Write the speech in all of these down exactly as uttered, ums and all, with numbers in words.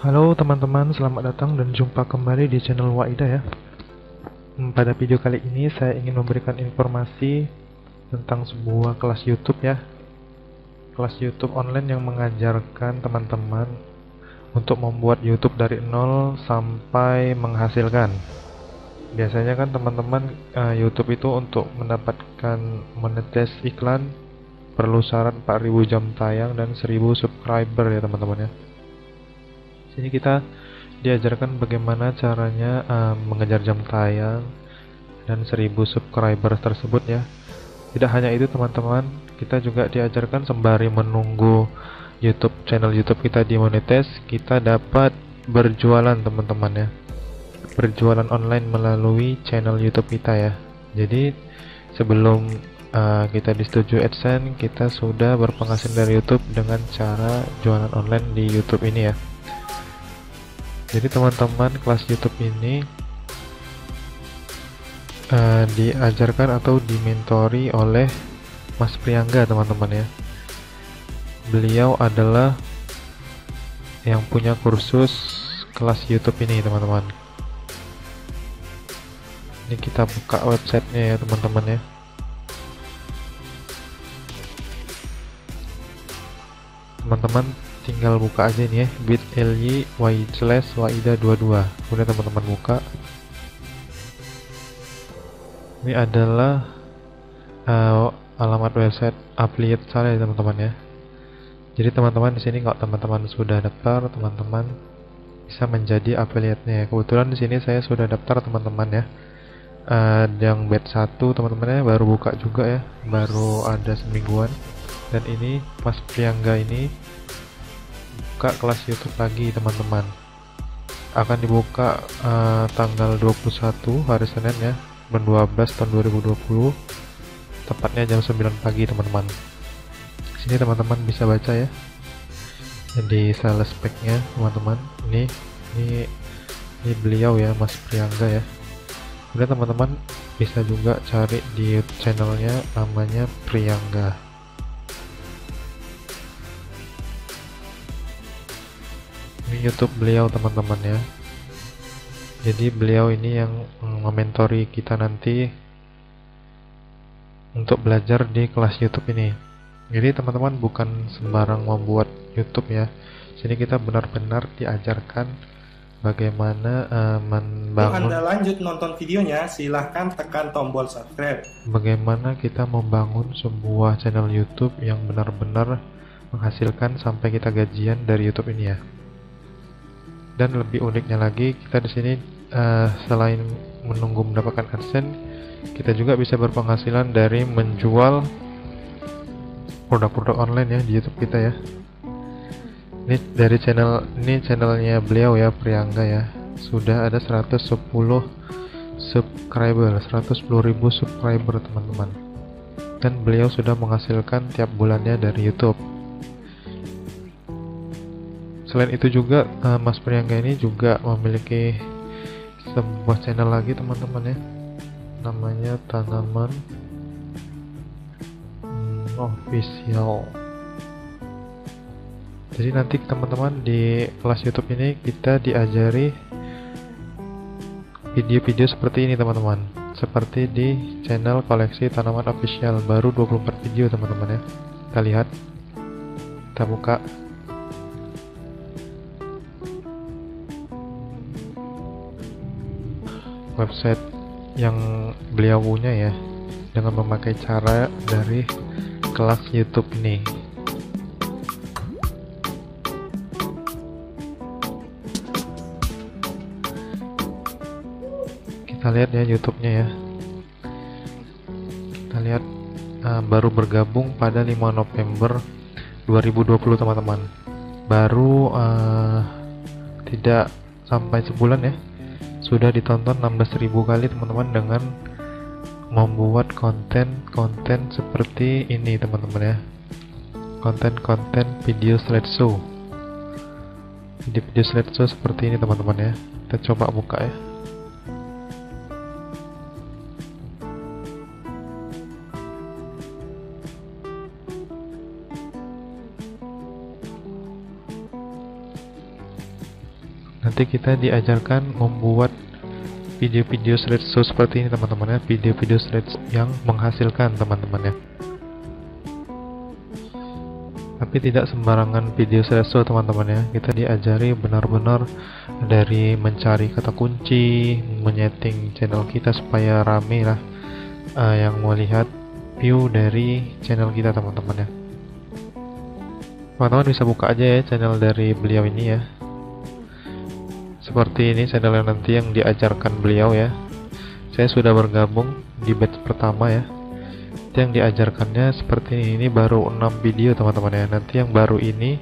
Halo teman-teman, selamat datang dan jumpa kembali di channel Waida ya. Pada video kali ini saya ingin memberikan informasi tentang sebuah kelas YouTube ya. Kelas YouTube online yang mengajarkan teman-teman untuk membuat YouTube dari nol sampai menghasilkan. Biasanya kan teman-teman uh, YouTube itu untuk mendapatkan monetize iklan perlu syarat empat ribu jam tayang dan seribu subscriber ya teman-teman ya. Sini kita diajarkan bagaimana caranya uh, mengejar jam tayang dan seribu subscriber tersebut ya. Tidak hanya itu teman-teman, kita juga diajarkan sembari menunggu YouTube channel YouTube kita dimonetize, kita dapat berjualan teman-teman ya. Berjualan online melalui channel YouTube kita ya. Jadi sebelum uh, kita disetujui Adsense, kita sudah berpenghasilan dari YouTube dengan cara jualan online di YouTube ini ya. Jadi teman-teman, kelas YouTube ini uh, diajarkan atau dimentori oleh Mas Priangga teman-teman ya. Beliau adalah yang punya kursus kelas YouTube ini teman-teman. Ini kita buka websitenya ya teman-teman ya. Teman-teman tinggal buka aja nih ya, bit dot l y slash waida dua puluh dua. Kemudian teman-teman buka. Ini adalah uh, alamat website affiliate saya ya teman-teman ya. Jadi teman-teman di sini kalau teman-teman sudah daftar, teman-teman bisa menjadi affiliate-nya ya. Kebetulan di sini saya sudah daftar teman-teman ya. Uh, yang batch satu teman-teman ya, baru buka juga ya, baru ada semingguan, dan ini Mas Priangga ini buka kelas YouTube lagi teman-teman, akan dibuka uh, tanggal dua puluh satu hari Senin ya, dua belas tahun dua ribu dua puluh, tepatnya jam sembilan pagi teman-teman. Sini teman-teman bisa baca ya, jadi sales pack-nya teman-teman, ini ini ini beliau ya, Mas Priangga ya. Kemudian teman-teman bisa juga cari di channelnya, namanya Priangga. Ini YouTube beliau teman-teman ya. Jadi beliau ini yang mementori kita nanti untuk belajar di kelas YouTube ini. Jadi teman-teman bukan sembarang membuat YouTube ya. Sini kita benar-benar diajarkan bagaimana uh, membangun. Kalau Anda lanjut nonton videonya, silahkan tekan tombol subscribe. Bagaimana kita membangun sebuah channel YouTube yang benar-benar menghasilkan sampai kita gajian dari YouTube ini ya. Dan lebih uniknya lagi, kita di sini uh, selain menunggu mendapatkan Adsense, kita juga bisa berpenghasilan dari menjual produk-produk online ya di YouTube kita ya. Ini dari channel ini, channelnya beliau ya, Priangga ya, sudah ada seratus sepuluh subscriber, seratus sepuluh ribu subscriber teman-teman, dan beliau sudah menghasilkan tiap bulannya dari YouTube. Selain itu juga uh, Mas Priangga ini juga memiliki sebuah channel lagi teman-teman ya, namanya tanaman hmm, official. Jadi nanti teman-teman di kelas YouTube ini kita diajari video-video seperti ini teman-teman, seperti di channel koleksi tanaman official, baru dua puluh empat video teman-teman ya. Kita lihat, kita buka. Website yang beliau punya ya, dengan memakai cara dari kelas YouTube ini. Kita lihat ya YouTube-nya ya. Kita lihat uh, baru bergabung pada lima November dua ribu dua puluh teman-teman. Baru uh, tidak sampai sebulan ya, sudah ditonton enam belas ribu kali teman-teman, dengan membuat konten-konten seperti ini teman-teman ya. Konten-konten video slideshow. Di video slideshow seperti ini teman-teman ya. Kita coba buka ya. nanti kita diajarkan membuat video-video slideshow seperti ini teman-teman ya, video-video slideshow yang menghasilkan teman-teman ya. Tapi tidak sembarangan video slideshow teman-teman ya, kita diajari benar-benar dari mencari kata kunci, menyeting channel kita supaya rame lah uh, yang mau lihat view dari channel kita teman-teman ya. Teman-teman bisa buka aja ya channel dari beliau ini ya, seperti ini channel yang nanti yang diajarkan beliau ya. Saya sudah bergabung di batch pertama ya, nanti yang diajarkannya seperti ini. Ini baru enam video teman-teman ya, nanti yang baru ini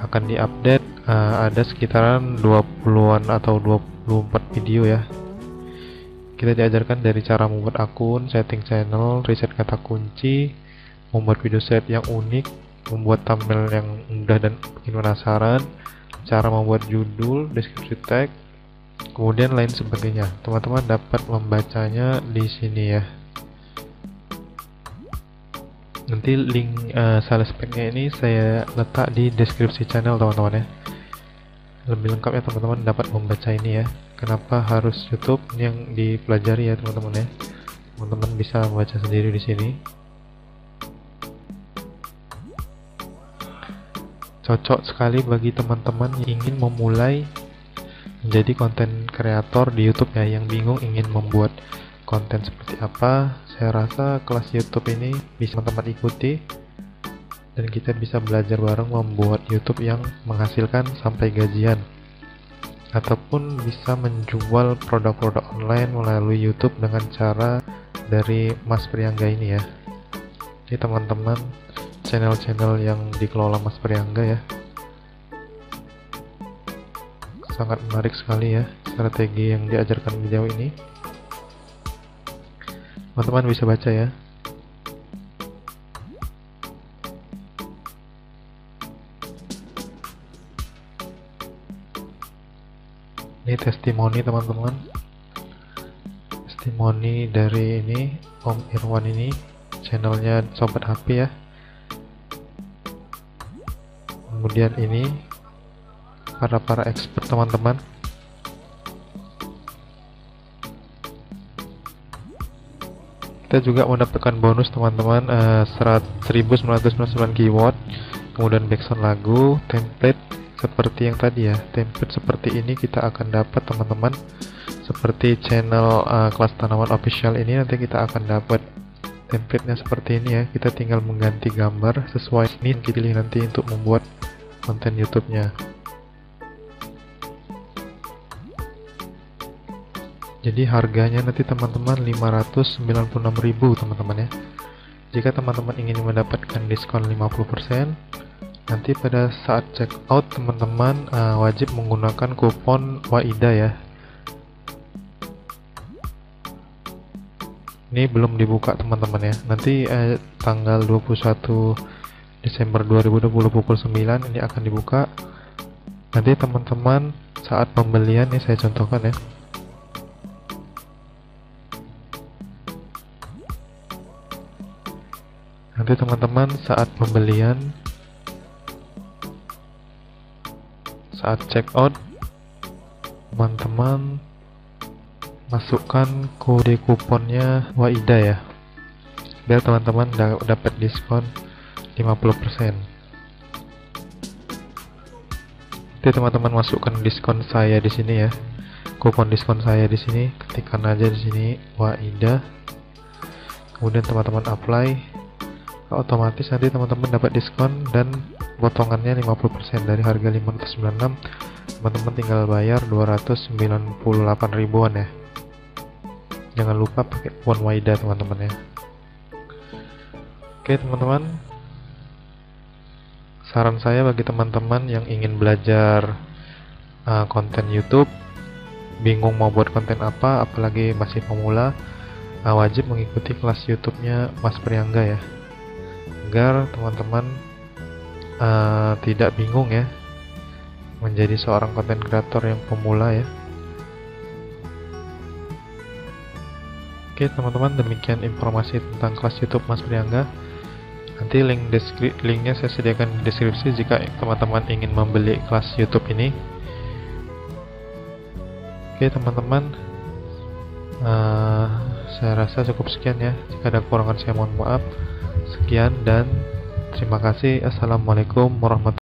akan diupdate uh, ada sekitaran dua puluhan atau dua puluh empat video ya. Kita diajarkan dari cara membuat akun, setting channel, riset kata kunci, membuat video set yang unik, membuat thumbnail yang mudah dan bikin penasaran, cara membuat judul, deskripsi tag, kemudian lain sebagainya. Teman-teman dapat membacanya di sini ya. Nanti link uh, sales packnya ini saya letak di deskripsi channel teman-teman ya. Lebih lengkap ya teman-teman dapat membaca ini ya. Kenapa harus YouTube, ini yang dipelajari ya teman-teman ya. Teman-teman bisa membaca sendiri di sini. Cocok sekali bagi teman-teman yang ingin memulai menjadi konten kreator di YouTube ya, yang bingung ingin membuat konten seperti apa. Saya rasa kelas YouTube ini bisa teman-teman ikuti dan kita bisa belajar bareng membuat YouTube yang menghasilkan sampai gajian, ataupun bisa menjual produk-produk online melalui YouTube dengan cara dari Mas Priangga ini ya. Jadi teman-teman channel-channel yang dikelola Mas Priangga ya, sangat menarik sekali ya strategi yang diajarkan beliau ini. Teman-teman bisa baca ya. Ini testimoni teman-teman, testimoni dari ini Om Irwan ini, channelnya Sobat H P ya. Kemudian ini para para expert teman-teman. Kita juga mendapatkan bonus teman-teman, eh, seribu sembilan ratus sembilan puluh sembilan keyword, kemudian background lagu, template seperti yang tadi ya. Template seperti ini kita akan dapat teman-teman, seperti channel eh, kelas tanaman official ini nanti kita akan dapat template-nya seperti ini ya. Kita tinggal mengganti gambar sesuai ini yang kita pilih nanti untuk membuat konten YouTube-nya. Jadi harganya nanti teman-teman lima ratus sembilan puluh enam ribu teman-teman ya. Jika teman-teman ingin mendapatkan diskon lima puluh persen, nanti pada saat check out teman-teman uh, wajib menggunakan kupon Waida ya. Ini belum dibuka teman-teman ya. Nanti uh, tanggal dua puluh satu Desember dua ribu dua puluh pukul sembilan ini akan dibuka. Nanti teman-teman saat pembelian nih saya contohkan ya. Nanti teman-teman saat pembelian, saat check out, teman-teman masukkan kode kuponnya Waida ya, biar teman-teman dapat diskon lima puluh persen. Jadi teman-teman masukkan diskon saya di sini ya. Kupon diskon saya di sini, ketikkan aja di sini Waida. Kemudian teman-teman apply. Otomatis nanti teman-teman dapat diskon dan potongannya lima puluh persen dari harga lima ratus sembilan puluh enam. Teman-teman tinggal bayar dua ratus sembilan puluh delapan ribuan ya. Jangan lupa pakai kupon Waida teman-teman ya. Oke teman-teman, saran saya bagi teman-teman yang ingin belajar uh, konten YouTube, bingung mau buat konten apa, apalagi masih pemula, uh, wajib mengikuti kelas YouTube-nya Mas Priangga ya, agar teman-teman uh, tidak bingung ya menjadi seorang konten kreator yang pemula ya. Oke teman-teman, demikian informasi tentang kelas YouTube Mas Priangga. Nanti link linknya saya sediakan di deskripsi jika teman-teman ingin membeli kelas YouTube ini. Oke teman-teman, uh, saya rasa cukup sekian ya. Jika ada kekurangan saya mohon maaf. Sekian dan terima kasih. Assalamualaikum warahmatullahi wabarakatuh.